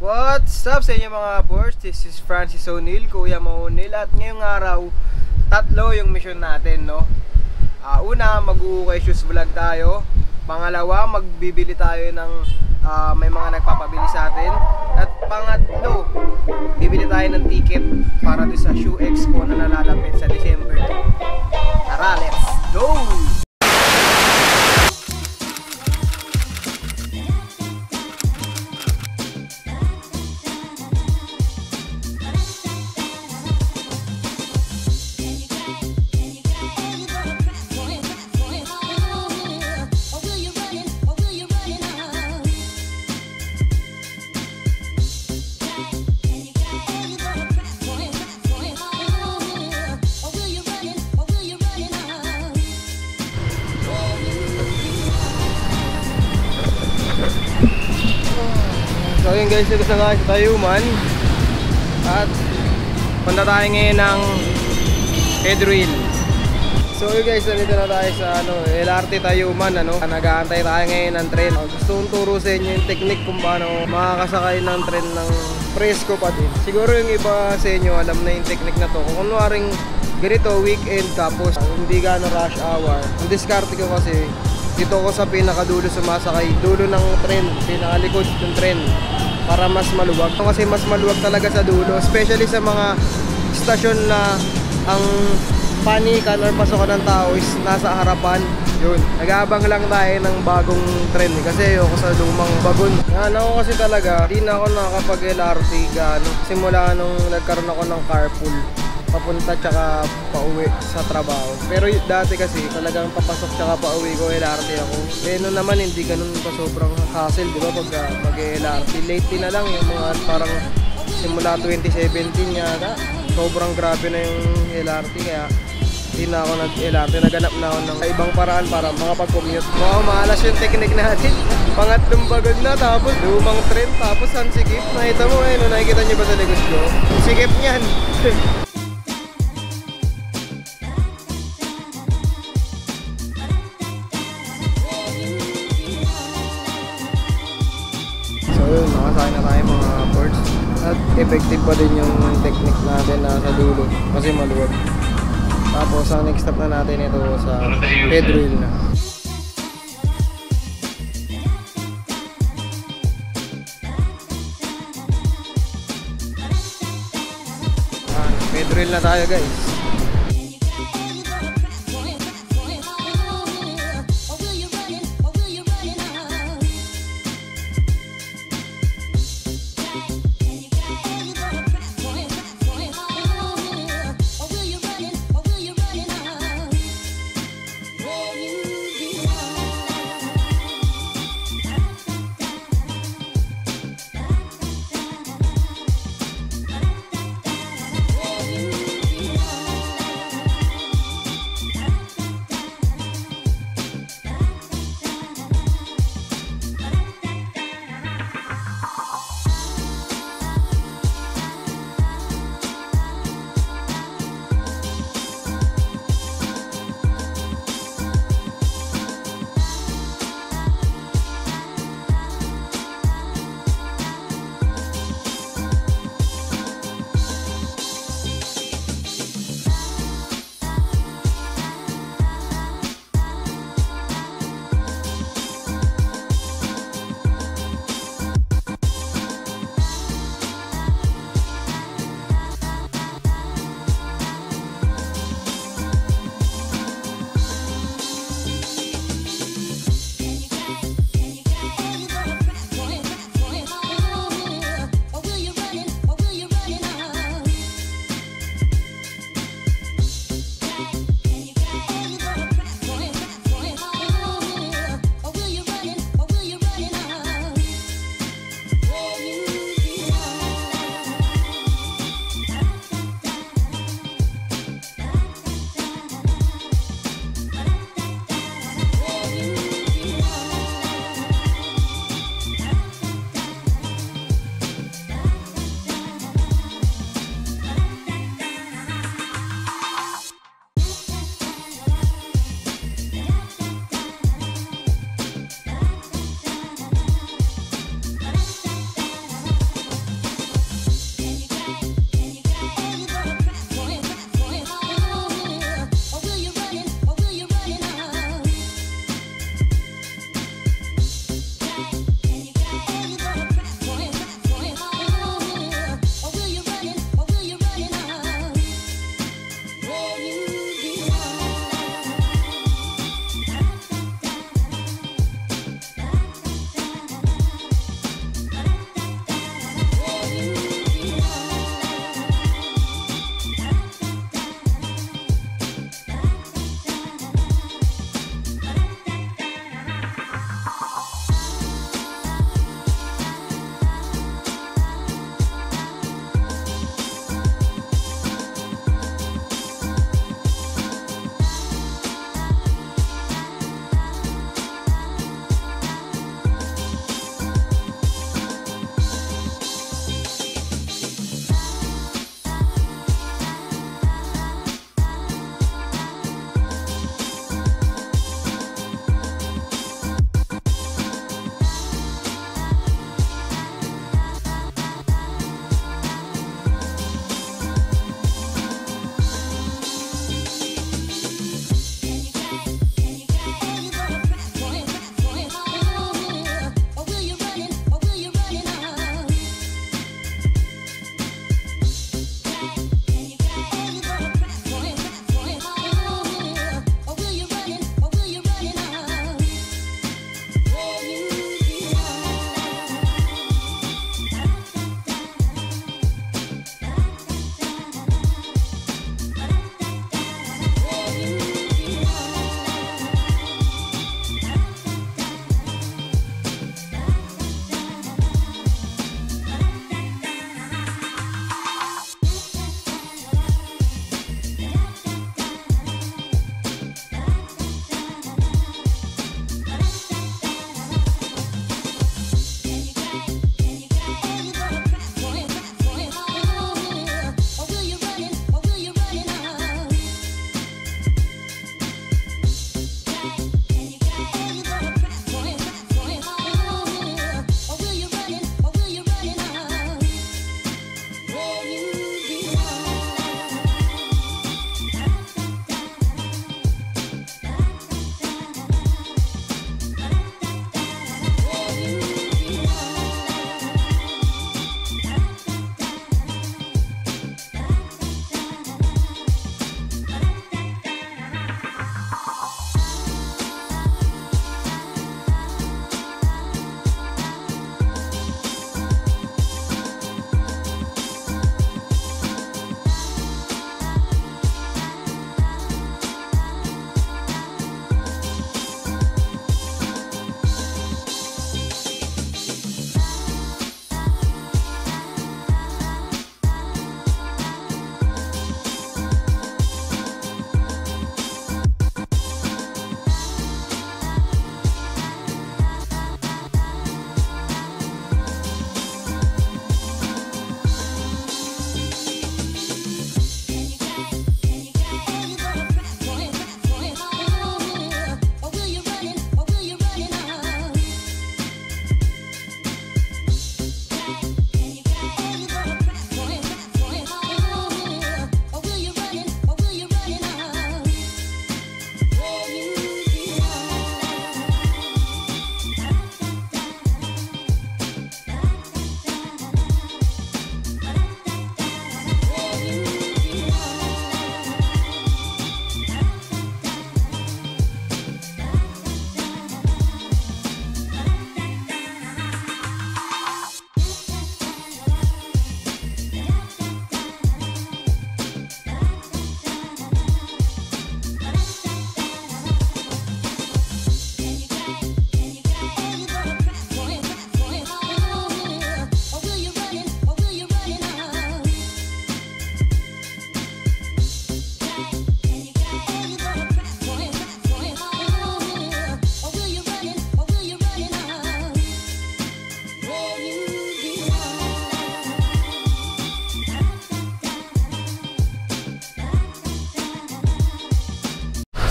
What's up sa inyo mga boys? This is Francis O'Neil, Kuya Mo O'Neil. At ngayong araw, tatlo yung mission natin, no? Una, mag-uukay shoes vlog tayo. Pangalawa, magbibili tayo ng may mga nagpapabili sa atin. At pangatlo, bibili tayo ng ticket para doon sa Shoe Expo na nalalapit sa December 2. Tara, let's go! So yun guys, dito na guys sa Tayuman. At punta tayo ngayon ng Edril. So yun guys, dito na tayo sa LRT Tayuman, ano? Nag-aantay tayo ngayon ng tren. Gusto kong turo sa inyo yung technique kung paano makakasakay ng tren ng presko pa din. Siguro yung iba sa inyo alam na yung technique na to. Kung kunwaring ganito weekend tapos hindi gano rush hour. Ang diskarte ko kasi dito ko sa pinakadulo sumasakay, dulo ng tren, pinakalikod ng tren para mas maluwag. Kasi mas maluwag talaga sa dulo, especially sa mga stasyon na ang panikan or pasokan ng tao is nasa harapan. Yun, nag-aabang lang tayo ng bagong tren kasi ayoko sa lumang bagon. Ano ko kasi talaga, di na ako nakakapag-LRT gano. Simula nung nagkaroon ako ng carpool papunta tsaka pauwi sa trabaho. Pero dati kasi talagang papasok tsaka pauwi ko LRT ako. Eh noon naman hindi ganun pa sobrang hassle, di ba? Pagka mag-LRT late na lang yung mga parang simula 2017 yata. Sobrang grabe na yung LRT kaya hindi na ako nag-LRT. Naganap na ako ng ibang paraan para makapag-commute. Wow, maalas yung technique natin. Pangatlong bagod na, tapos lumang trend, tapos sansikip. Nakita mo eh, no? Nakikita nyo ba sa negos ko? Sikip niyan! Effective pa din yung technique natin na sa dulo kasi maluwag. Tapos ang next step na natin ito sa Pedril na. Pedril na tayo guys.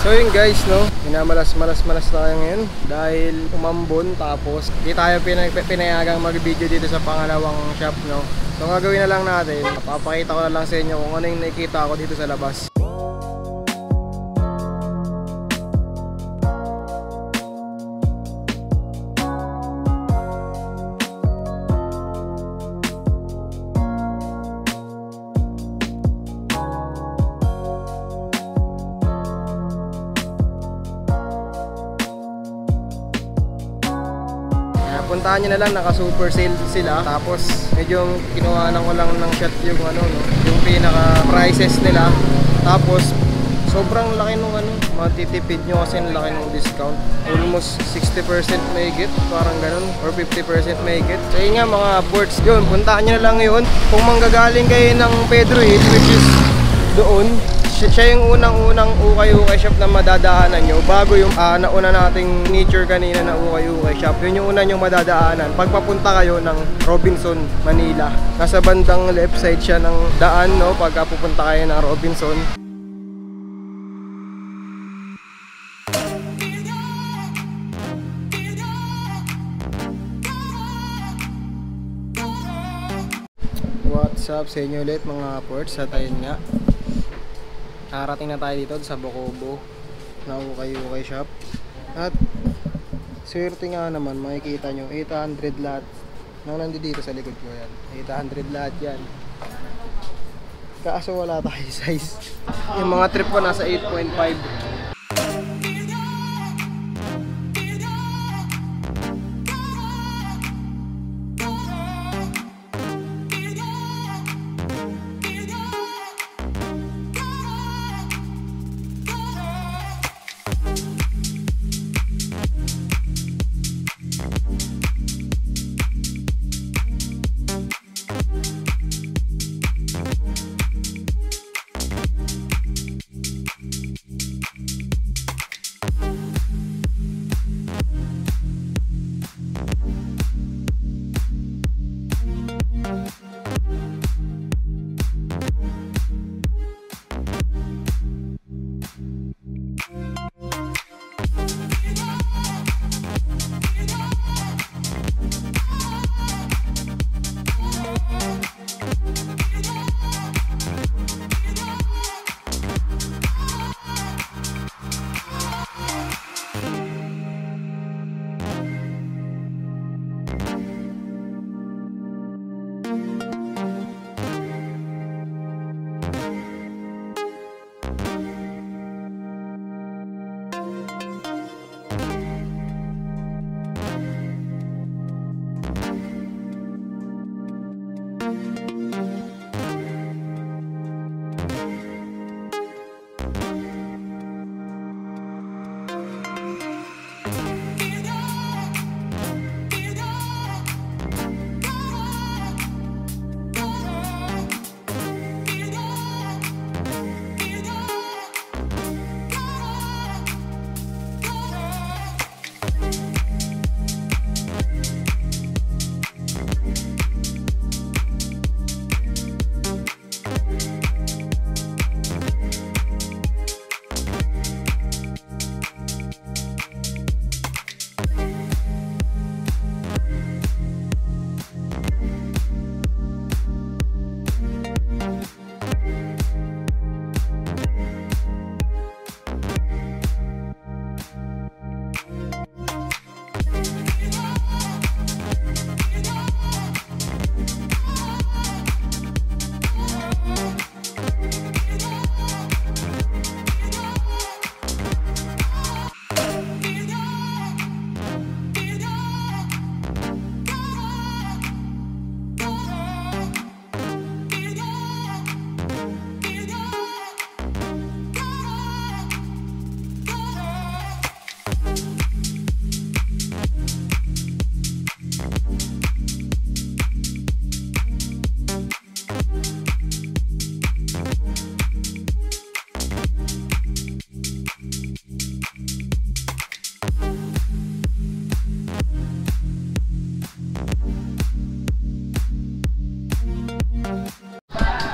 So yun guys, no, minamalas-malas na kayo ngayon dahil umambon, tapos hindi tayo pinayagang mag-video dito sa pangalawang shop, no. So ang gagawin na lang natin, papakita ko na lang sa inyo kung ano yung nakikita ko dito sa labas. Puntahan nyo na lang, naka super sale sila, tapos medyo kinuhanan ko lang ng shot yung ano, no, yung pinaka prices nila, tapos sobrang laki nung ano, matitipid nyo kasi ang laki ng discount, almost 60% may get, parang ganun, or 50% may get. So yun nga mga boards yun, puntahan nyo na lang yun kung manggagaling kayo ng Pedro Hill, which is doon. Siya yung unang-unang ukay-ukay shop na madadaanan nyo bago yung nauna nating nature kanina na ukay-ukay shop. Yun yung una nyo madadaanan pagpapunta kayo ng Robinson, Manila. Nasa bandang left side siya ng daan, no, pagka pupunta kayo ng Robinson. What's up sa inyo ulit mga ports, sa tayo nga. Nakarating na tayo dito sa Bocobo na ukay-ukay shop, at swerte nga naman, makikita nyo 800 lahat nang nandito sa likod ko yan, 800 lahat yan, kaso wala tayo size. Yung mga trip ko nasa 8.5.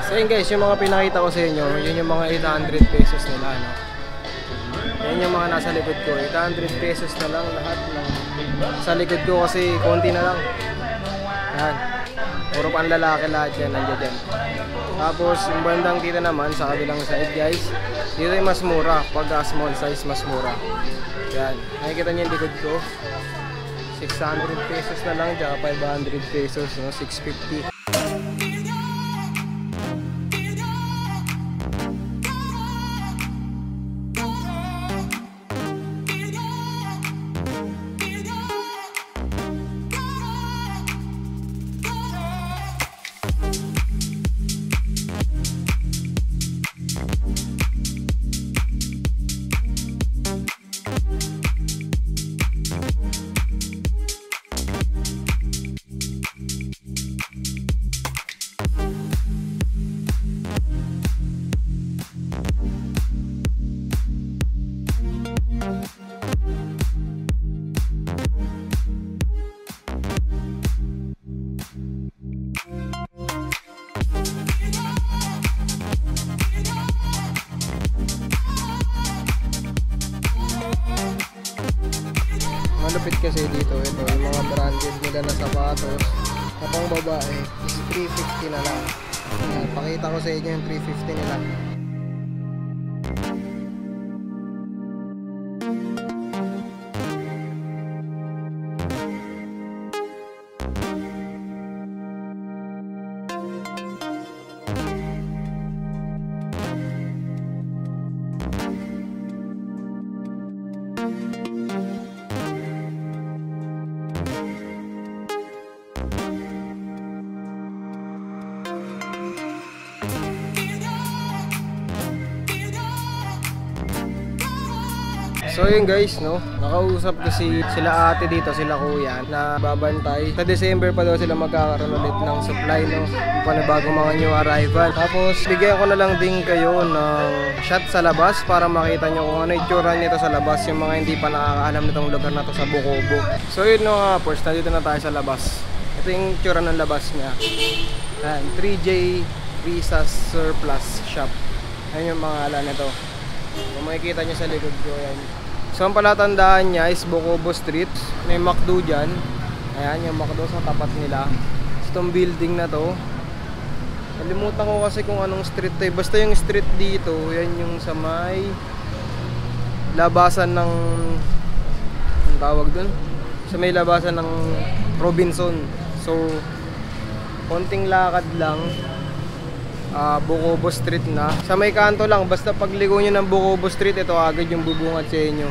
So guys, yung mga pinakita ko sa inyo, yun yung mga 800 pesos nila, no? Yan yung mga nasa likod ko. 800 pesos na lang lahat ng sa likod ko kasi konti na lang. Yan. Puro pang lalaki lahat yan. Nandiyo dyan. Tapos yung bandang kita naman sa kabilang side guys. Dito ay mas mura. Pag small size mas mura. Yan. Nakikita niyo yung likod ko. 600 pesos na lang. Tsaka 500 pesos. No? 650. Malapit kasi dito, ito yung mga branded nila na sapatos na pang babae is 350 na lang. Pakita ko sa inyo yung 350 nila. So yun guys, no, nakausap ko sila ate dito, sila kuya na babantay. Sa December pa daw sila magkakaroon ulit ng supply, no, panibagong mga new arrival. Tapos bigyan ko na lang din kayo ng shot sa labas para makita nyo kung ano itsura nito sa labas, yung mga hindi pa nakakaalam nitong lugar na to sa Bocobo. So yun, no, first nandito na tayo sa labas. Ito yung itsura ng labas niya. Ayan, 3J Visa Surplus Shop. Ayan yung mga ala nito. Kung makikita nyo sa likod ko, ayan. So ang palatandaan niya is Bocobo Street. May McDo dyan. Ayan yung McDo sa tapat nila. So itong building na to, kalimutan ko kasi kung anong street to. Basta yung street dito, yan yung sa may labasan ng, ang tawag dun? Sa may labasan ng Robinson. So konting lakad lang, Bocobo Street na. Sa may kanto lang, basta pagligo nyo ng Bocobo Street, ito agad yung bubungad sa inyo.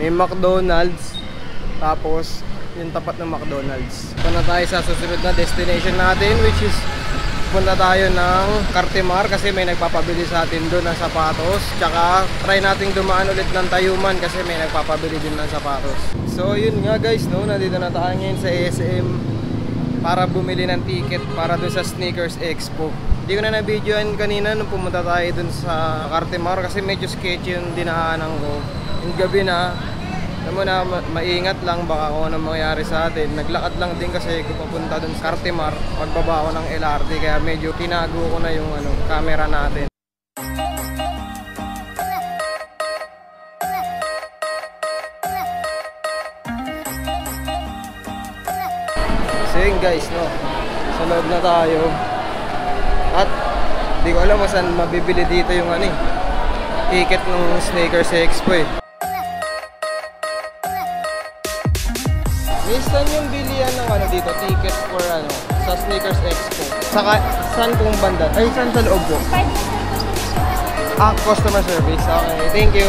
May McDonald's, tapos yung tapat ng McDonald's. Punta tayo sa susunod na destination natin, which is punta tayo ng Cartimar kasi may nagpapabili sa atin doon ng sapatos. Tsaka try nating dumaan ulit ng Tayuman kasi may nagpapabili din ng sapatos. So yun nga guys, no, nandito na tayo ngayon sa ESM para bumili ng ticket para doon sa Sneakers Expo. Hindi ko na na-videoan kanina nung pumunta tayo dun sa Cartimar kasi medyo sketchy yung dinaanan ko. Yung gabi na, alam mo na, maingat lang baka kung anong mangyari sa atin. Naglakad lang din kasi ko papunta dun sa Cartimar pagbaba ko ng LRT kaya medyo tinago ko na yung ano, camera natin. So yun guys, no, sa loob na tayo. At di ko alam kung saan mabibili dito yung ano, ticket ng Sneakers Expo eh. Minsan yung bilihan ng ano dito, ticket for ano, sa Sneakers Expo. Saka, saan kung banda? Ay, saan sa loob po? Ah, customer service. Okay, thank you.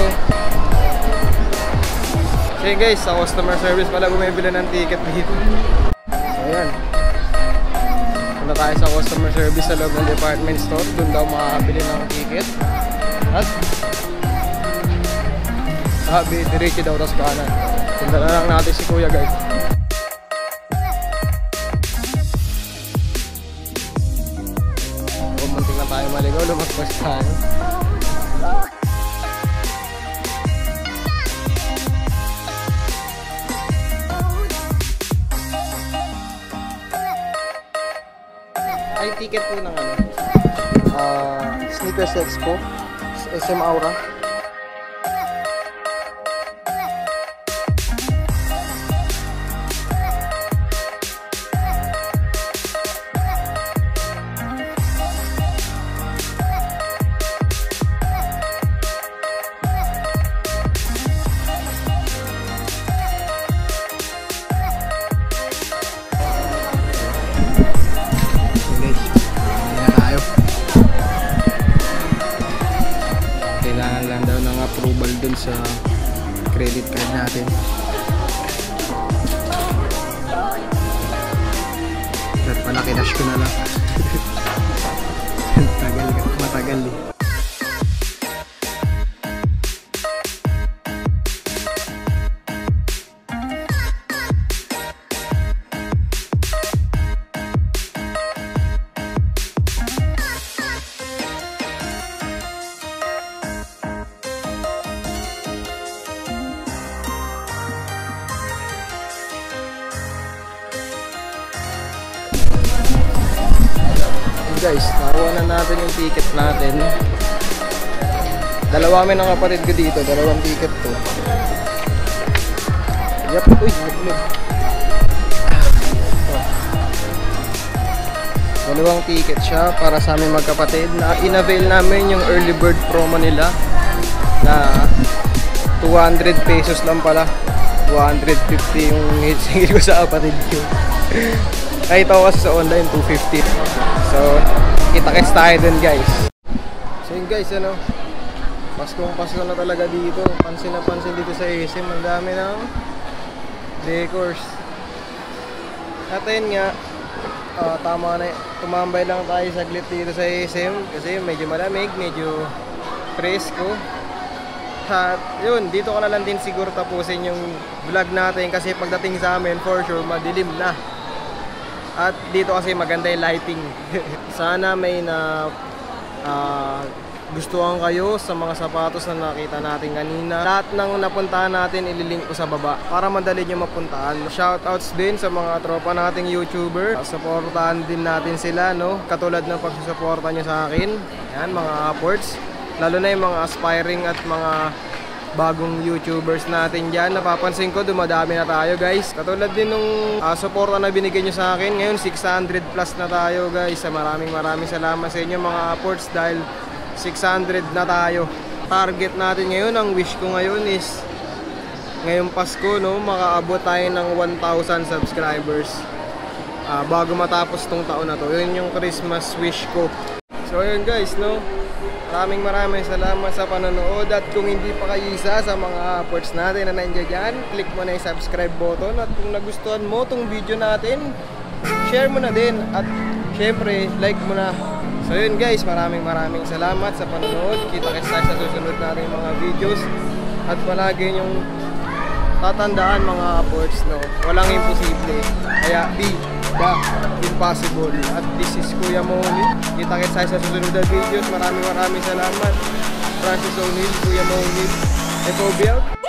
So yun guys, sa customer service pala bumibili ng ticket dito. So yan. Punta tayo sa customer service sa loob ng department store. Doon daw makakabili ng ticket. At sabi, diretso daw tas kanan. Punta na lang natin si kuya guys. Pumunting na tayo maligaw, lumagpas tayo. Ay, ticket po ng ano, Sneakers Expo, SM Aura. Matagal eh. Guys, nakuha na natin yung ticket natin. Dalawa kami ng kapatid ko dito, dalawang ticket to. Yep, uy, nagmig. Dalawang ticket siya para sa aming magkapatid. In-avail namin yung early bird promo nila na 200 pesos lang pala. 150 yung hitsingil ko sa kapatid ko. Kahit ako kasi sa online, 250. So, kita-kits tayo dun, guys. So yun, guys, ano, Paskong-Pasko na talaga dito. Pansin na pansin dito sa ESM. Ang dami ng decors. At ayun nga, tama na, tumambay lang tayo saglit dito sa ESM. Kasi medyo malamig, medyo presko. At yun, dito ko na lang din siguro tapusin yung vlog natin. Kasi pagdating sa amin, for sure, madilim na. At dito kasi maganda yung lighting. Sana may gustuhan kayo sa mga sapatos na nakita natin kanina. Lahat ng napuntahan natin ililink ko sa baba para madali nyo mapuntahan. Shoutouts din sa mga tropa nating YouTuber. Supportahan din natin sila, no? Katulad ng pagsusuporta nyo sa akin. Yan, mga upwards. Lalo na yung mga aspiring at mga bagong YouTubers natin dyan. Napapansin ko dumadami na tayo, guys. Katulad din nung suporta na binigay nyo sa akin. Ngayon 600 plus na tayo, guys. Maraming salamat sa inyo mga upwards dahil 600 na tayo. Target natin ngayon, ang wish ko ngayon is ngayong Pasko, no, makaabot tayo ng 1,000 subscribers bago matapos tong taon na to. Yun yung Christmas wish ko. So ayun, guys, no, Maraming salamat sa panonood. At kung hindi pa kayo isa sa mga upwards natin na nandiyan dyan, click mo na yung subscribe button. At kung nagustuhan mo itong video natin, share mo na din. At syempre, like mo na. So yun, guys, maraming salamat sa panonood. Kita-kits tayo sa susunod natin mga videos. At palagi yung tatandaan mga upwards, no, walang imposible. Kaya be the impossible. At this is Kuya Moni. Kita-kits tayo sa susunod na videos. Maraming salamat. Francis O'Neil, Kuya Moni. Eko Biel.